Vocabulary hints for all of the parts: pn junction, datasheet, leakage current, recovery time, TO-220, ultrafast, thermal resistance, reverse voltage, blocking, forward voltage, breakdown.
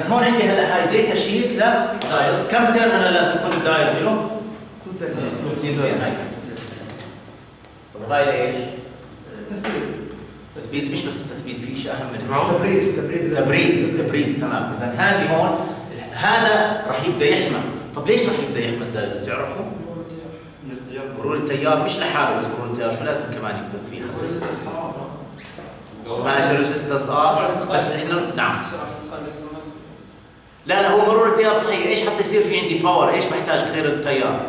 لان هون عندي هلا هاي داتا شيت للدايود، كم تيرمينال لازم يكون الدايود له؟ 2 تيرمينال. هاي طب هاي لايش؟ تثبيت، مش بس التثبيت، في شيء اهم من هيك. تبريد تمام. اذا هذه هون هذا راح يبدا يحمى. طب ليش راح يبدا يحمى الدايود بتعرفوا؟ مرور التيار مش لحاله، بس مرور التيار شو لازم كمان يكون فيه؟ ماشي ريزيستنس بس احنا نعم لا هو مرور التيار صحيح، ايش حتى يصير في عندي باور؟ ايش بحتاج غير التيار؟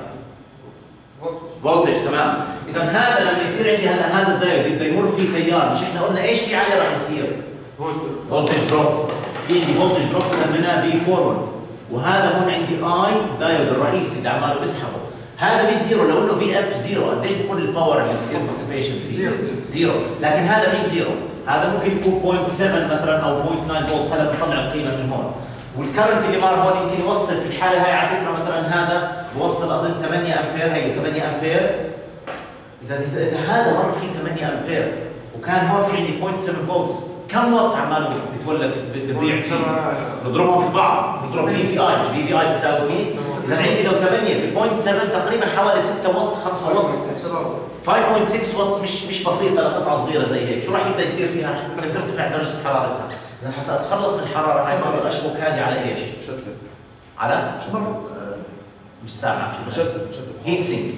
فولتج تمام. اذا هذا لما يصير عندي هلا هذا الدايود بده يمر فيه تيار، مش احنا قلنا ايش في عليه راح يصير؟ فولتج دروب. في عندي فولتج دروب سميناه بي فورورد، وهذا هون عندي الاي دايود الرئيسي اللي عماله بيسحبه. هذا مش زيرو، لو انه في اف زيرو قديش بكون الباور اللي بتصير ديسيبيشن فيه؟ زيرو. لكن هذا مش زيرو، هذا ممكن يكون 0.7 مثلا او 0.9 فولت. هلا بنطلع القيمه من هون، والكرنت اللي مار هون يمكن يوصل في الحاله هاي على فكره مثلا هذا بوصل اظن 8 امبير، هي 8 امبير. اذا هذا مر فيه 8 امبير وكان هون في عندي 0.7 فولت، كم وات عماله بتولد بتضيع فيه؟ بضربهم في بعض، بضرب في اي مش في اي بيساوي مين؟ اذا عندي لو 8 في 0.7 تقريبا حوالي 6 وات 5 وات 5.6 وات، مش بسيطه لقطعه صغيره زي هيك. شو راح يبدا يصير فيها؟ بدها ترتفع درجه حرارتها. اذا حتى اتخلص من الحراره هاي بقدر اشبك هذه على ايش؟ شتت على مش سامع شو هيت سينك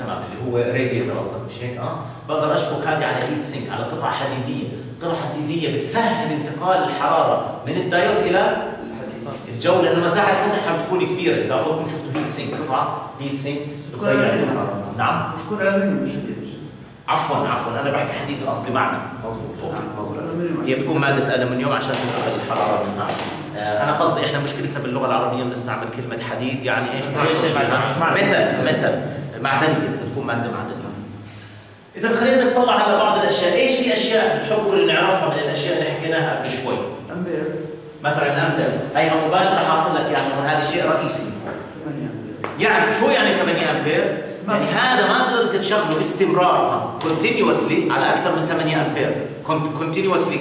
تمام، اللي هو راديتر قصدك مش هيك؟ بقدر اشبك هذه على هيت سينك، على قطعه حديديه. قطعه حديديه بتسهل انتقال الحراره من الدايود الى الجو، لانه مساحه السطح عم تكون كبيره. اذا عمركم شفتوا هيت سينك، قطعه هيت سينك بتضيع الحراره. نعم بتكون الومنيوم مش حديد. عفوا انا بحكي حديد، قصدي معدن. مضبوط اوكي مضبوط. هي بتكون ماده الومنيوم عشان تنتقل الحراره منها. انا قصدي احنا مشكلتنا باللغه العربيه بنستعمل كلمه حديد، يعني ايش؟ متل معدنيه، بتكون ماده معدنيه. اذا خلينا نطلع على بعض الاشياء. ايش في اشياء بتحبوا نعرفها من الاشياء اللي حكيناها قبل شوي؟ امبير مثلا. امبير هي مباشره حاطط لك يعني هذا شيء رئيسي. يعني شو يعني 8 امبير؟ يعني هذا ما بتقدر تشغله باستمرار كونتينوسلي على اكثر من 8 امبير كونتينوسلي.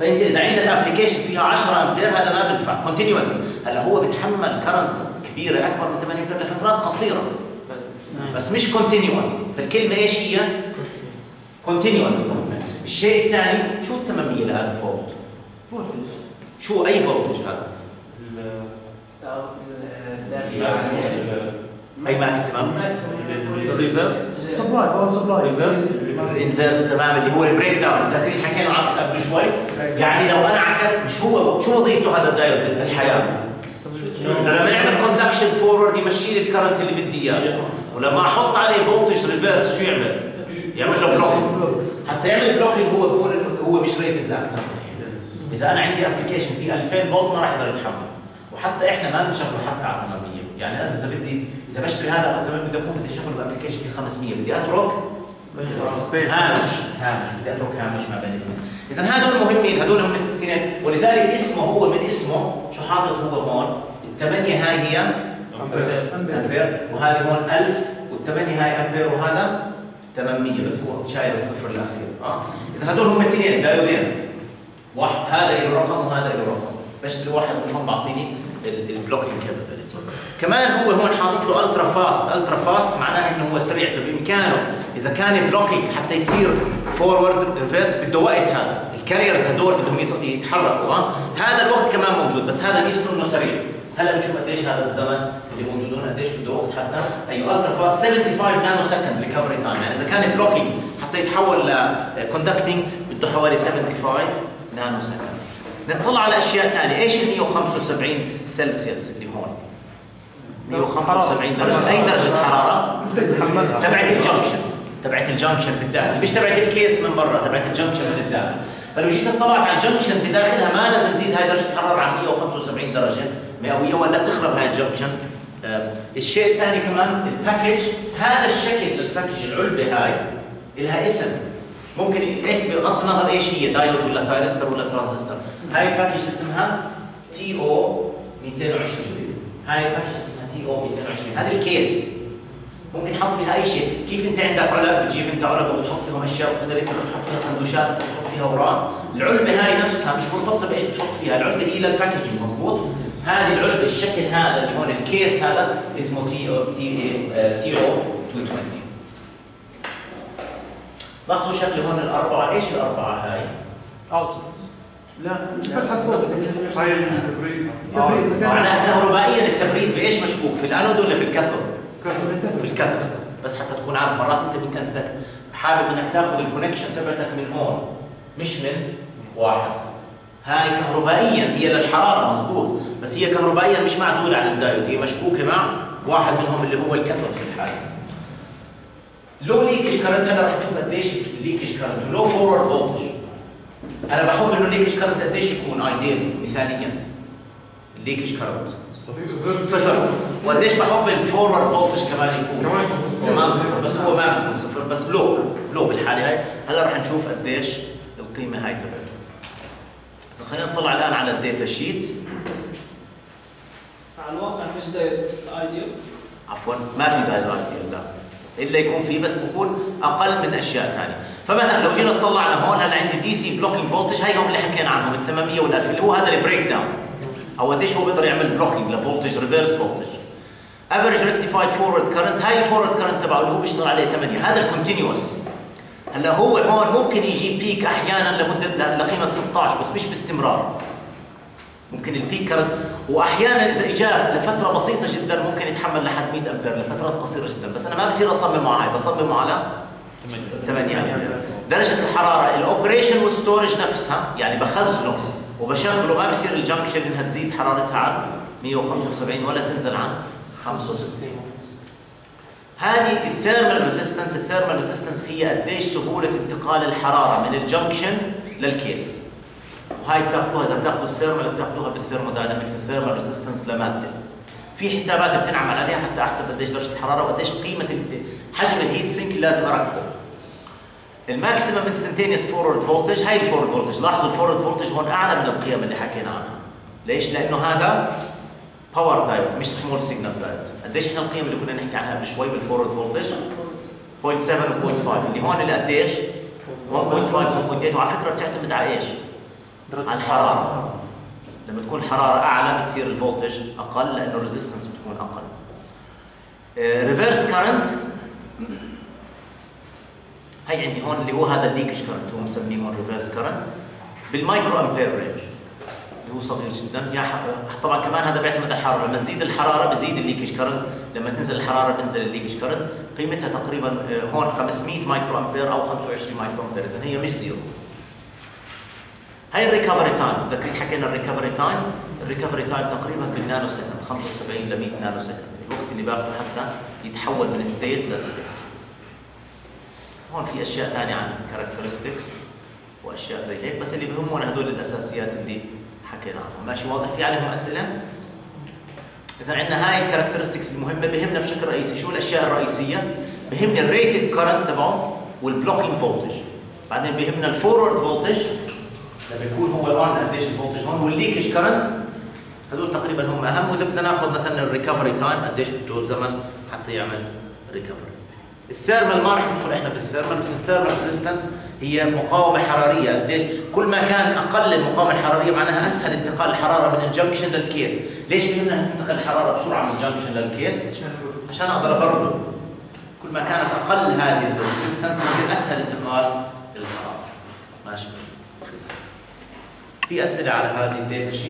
فانت اذا عندك ابلكيشن فيها 10 امبير هذا ما بينفع كونتينوسلي. هلا هو بتحمل كرنتس كبيره اكبر من 8 امبير لفترات قصيره، بس مش كونتينوس. فالكلمه ايش هي؟ كونتينوس. الشيء الثاني شو التماميه لهذا الفولت؟ فولتج. شو اي فولتج هذا؟ اي ماكسيمم الريفيرس تمام، اللي هو البريك داون. فاكرين حكينا عنه قبل شوي، يعني لو انا عكست مش هو شو وظيفته هذا الدايود بالحياه؟ لما نعمل كوندكشن فورورد يمشي لي الكرنت اللي بدي اياه، ولما احط عليه فولتج ريفيرس شو يعمل؟ يعمل له بلوكينج. حتى يعمل بلوكينج هو مش ريتد لاكثر من هيك. اذا انا عندي ابلكيشن فيه 2000 فولت ما راح يقدر يتحمل، وحتى احنا ما بنشغله حتى على 800. يعني اذا بشتري هذا قد تمام بدي اكون بدي اشغله بابلكيشن فيه 500، بدي اترك هامش ما بينهم. اذا هذول مهمين، هذول هم الاثنين، ولذلك اسمه هو من اسمه شو حاطط هو هون؟ الثمانية هاي هي امبير، وهذه هون 1000، والثمانية هاي امبير، وهذا 800 بس هو شايل الصفر الاخير. اذا هذول هم اثنين دايودين، واحد هذا له رقم وهذا له رقم، بشتري واحد منهم بعطيني البلوكينج كابابيلتي. كمان هو هون حاطط له الترا فاست معناها انه هو سريع، فبامكانه اذا كان بلوكينج حتى يصير فورورد ريفيرس بده وقت. هذا الكاريرز هذول بدهم يتحركوا، هذا الوقت كمان موجود، بس هذا ميزته انه سريع. هلا بنشوف قديش هذا الزمن اللي موجودون قديش بده وقت حتى الترا فاست 75 نانو سكند ريكفري تايم. يعني اذا كان بلوكينج حتى يتحول لكوندكتنج بده حوالي 75 نانو سكند. نطلع على اشياء ثانيه. ايش ال 175 سلسيوس اللي هون؟ 175 درجه، اي درجه حراره؟ تبعت الجنكشن في الداخل، مش تبعت الكيس من برا، تبعت الجنكشن من الداخل. فلو جيت اطلعت على الجنكشن في داخلها ما لازم تزيد هاي درجه الحراره عن 175 درجه مئويه ولا بتخرب هاي الجنكشن. الشيء الثاني كمان الباكج، هذا الشكل للباكج العلبه هاي لها اسم، ممكن ايش بغض النظر ايش هي، دايود ولا ثايرستر ولا ترانزستور. هاي الباكج اسمها TO-220، هاي الباكج اسمها TO-220. هذا الكيس ممكن تحط فيها اي شيء. كيف انت عندك علب، بتجيب انت علب وبتحط فيهم اشياء مختلفه، بتحط فيها سندوتشات، بتحط فيها اوراق، العلبه هاي نفسها مش مرتبطه بايش بتحط فيها، العلبه هي للباكجينج مضبوط. هذه العلبه الشكل هذا اللي هون الكيس هذا اسمه TO-220. لاحظوا شكل هون الاربعه، ايش الاربعه هاي؟ اوتبوت. لا معناها كهربائيا التبريد بايش مشبوك؟ في الانود ولا في الكاثود؟ في الكاثود. بس حتى تكون عارف، مرات انت ممكن بدك حابب انك تاخذ الكونكشن تبعتك من هون مش من واحد. هاي كهربائيا هي للحراره مضبوط، بس هي كهربائيا مش معزوله عن الدايود، هي مشبوكه مع واحد منهم اللي هو الكاثود في الحاله. لو ليكج كارنت هذا رح تشوف قديش الليكج كارنت، لو فورورد فولتج. انا بحب انه الليكج كارنت قديش يكون ايديال مثاليا؟ الليكج كارنت صفر. وقديش بحب الفورورد فولتج كمان يكون؟ كمان صفر، بس هو ما بيكون صفر، بس لو بالحاله هاي. هلا رح نشوف قديش القيمه هاي تبعته. اذا خلينا نطلع الان على الداتا شيت. على الواقع مش دايت ايديال، عفوا ما في دايت ايديال، لا الا يكون في، بس بكون اقل من اشياء ثانيه. فمثلا لو جينا طلعنا هون، هلا عندي دي سي بلوكينج فولتج، هي هم اللي حكينا عنهم ال 800 وال 1000 اللي هو هذا البريك داون، او قديش هو بيقدر يعمل بلوكينج لفولتج ريفيرس فولتج. افريج ريكتيفايد فورورد كارنت، هاي الفورورد كارنت تبعه اللي هو بيشتغل عليه 8، هذا الكونتينيوس. هلا هو هون ممكن يجي بيك احيانا لمده لقيمه 16، بس مش باستمرار. ممكن البيك كارنت، واحيانا اذا اجى لفتره بسيطه جدا ممكن يتحمل لحد 100 امبير لفترات قصيره جدا، بس انا ما بصير اصممه على هاي، بصممه على 8 امبير. درجه الحراره الاوبريشن والستورج نفسها، يعني بخزنه وبشغله، ما بصير الجنكشن انها تزيد حرارتها عن 175 ولا تنزل عن 65. هذه الثيرمال ريزيستنس، الثيرمال ريزيستنس هي قديش سهولة انتقال الحرارة من الجنكشن للكيس. وهي بتاخذوها، إذا بتاخذوا الثيرمال بتاخذوها بالثيرموداينامكس، الثيرمال ريزيستنس لمادة. في حسابات بتنعمل عليها حتى أحسب قديش درجة الحرارة وقديش قيمة حجم الهيت سينك اللي لازم أركبه. الماكسيمم انستنتينيوس فورورد فولتج، هي الفورورد فولتج، لاحظوا الفورورد فولتج هون أعلى من القيم اللي حكينا عنها. ليش؟ لأنه هذا باور دايود مش سمول سيجنال دايود. قديش احنا القيم اللي كنا نحكي عنها قبل شوي بالفورورد فولتج؟ 0.7 و 0.5، اللي هون اللي قديش؟ 1.5 و 1.8. وعلى فكره بتعتمد على ايش؟ على الحراره. لما تكون الحراره اعلى بتصير الفولتج اقل، لانه الريزستنس بتكون اقل. ريفيرس كارنت، هي عندي هون اللي هو هذا الليكج كارنت، هو مسميه هون ريفيرس كارنت بالمايكرو امبير رينج، هو صغير جدا. طبعا كمان هذا بيعتمد على الحراره، لما تزيد الحراره بزيد الليكج كارنت، لما تنزل الحراره بنزل الليكج كارنت. قيمتها تقريبا هون 500 مايكرو امبير او 25 مايكرو امبير، اذا هي مش زيرو. هي الريكفري تايم، تذكرين حكينا الريكفري تايم؟ الريكفري تايم تقريبا بالنانو سكند، 75 ل 100 نانو سكند، الوقت اللي باخذه حتى يتحول من ستيت لستيت. هون في اشياء ثانيه عن كاركترستكس واشياء زي هيك، بس اللي بهمنا هذول الاساسيات اللي حكينا عنهم. ماشي واضح؟ في عليهم اسئله؟ اذا عندنا هاي الكاركترستكس المهمه، بهمنا بشكل رئيسي شو الاشياء الرئيسيه؟ بهمني الريتد كارنت تبعه والبلوكينج فولتج، بعدين بهمنا الفورورد فولتج لما يكون هو اون قديش الفولتج هون، والليكج كارنت. هذول تقريبا هم اهم. واذا بدنا ناخذ مثلا الريكفري تايم قديش بده زمن حتى يعمل ريكفري. الثيرمال ما رح ندخل احنا بالثيرمال، بس الثيرمال ريزيستنس هي مقاومه حراريه، قديش كل ما كان اقل المقاومه الحراريه معناها اسهل انتقال الحراره من الجنكشن للكيس. ليش بيهمنا تنتقل الحراره بسرعه من الجنكشن للكيس؟ عشان اقدر ابرده. كل ما كانت اقل هذه الريزيستنس بصير اسهل انتقال الحراره. ماشي؟ في اسئله على هذه الداتا شيت؟